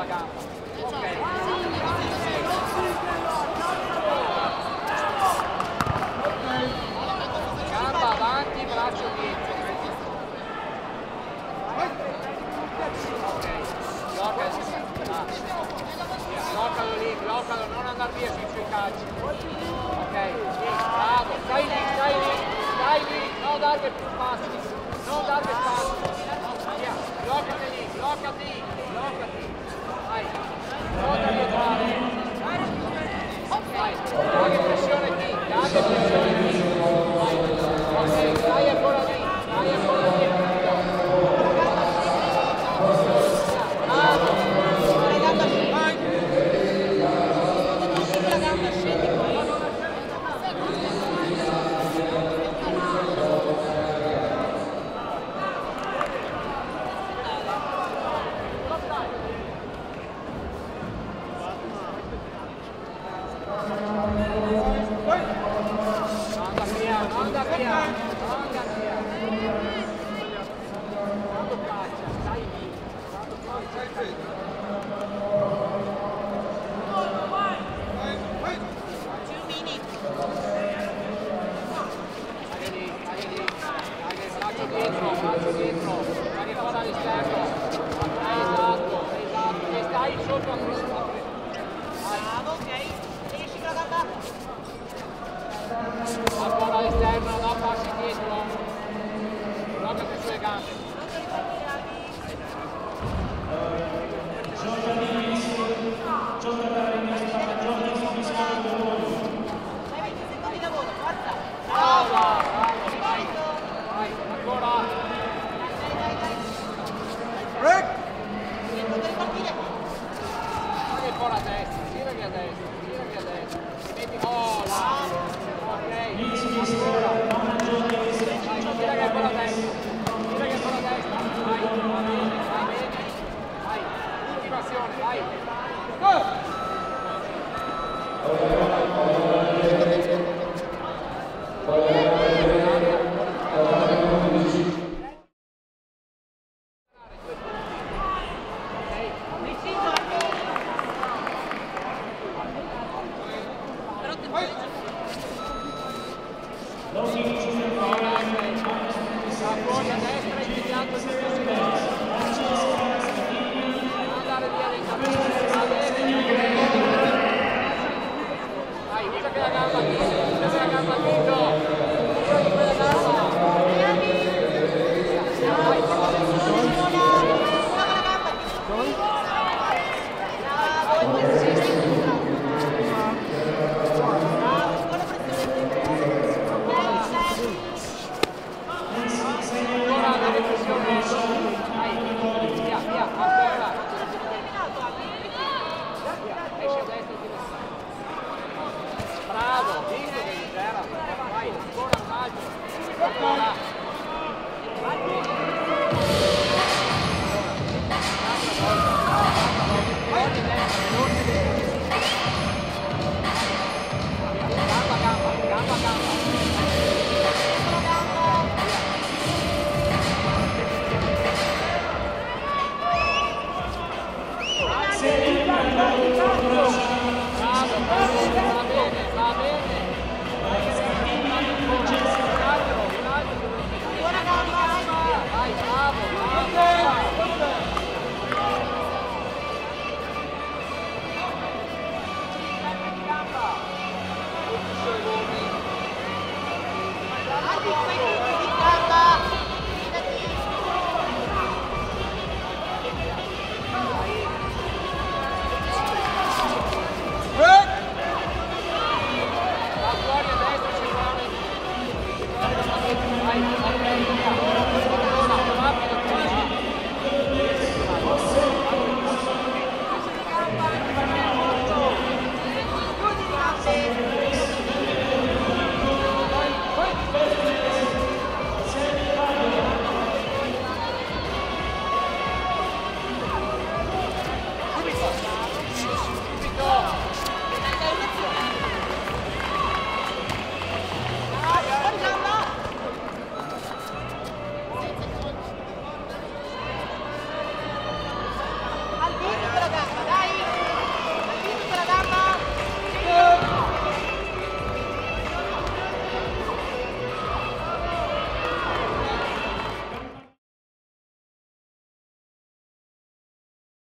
la gamba. Ok. Gamba avanti, braccio dietro. Ok. Bloccalo lì, bloccalo, non andare via sui suoi calci. Ok, bravo, stai lì, stai lì, stai lì, non darvi più passi, non darvi passi. Via, bloccati lì, bloccati, bloccati. Vai, non devi entrare. Vai.